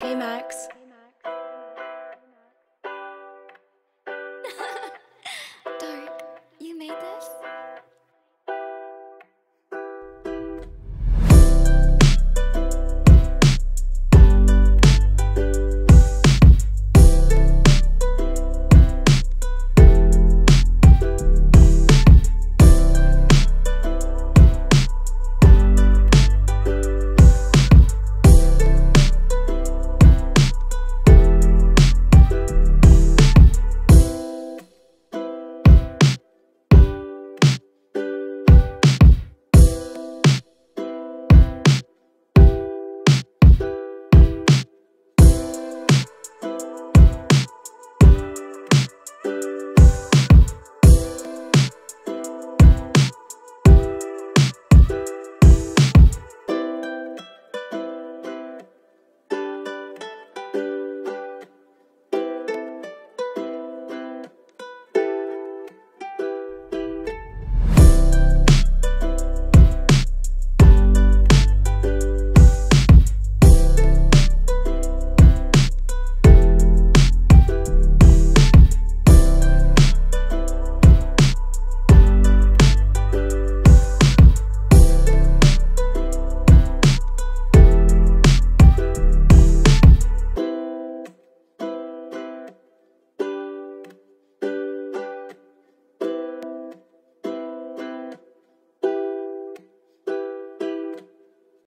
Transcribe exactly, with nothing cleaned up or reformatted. Hey Max.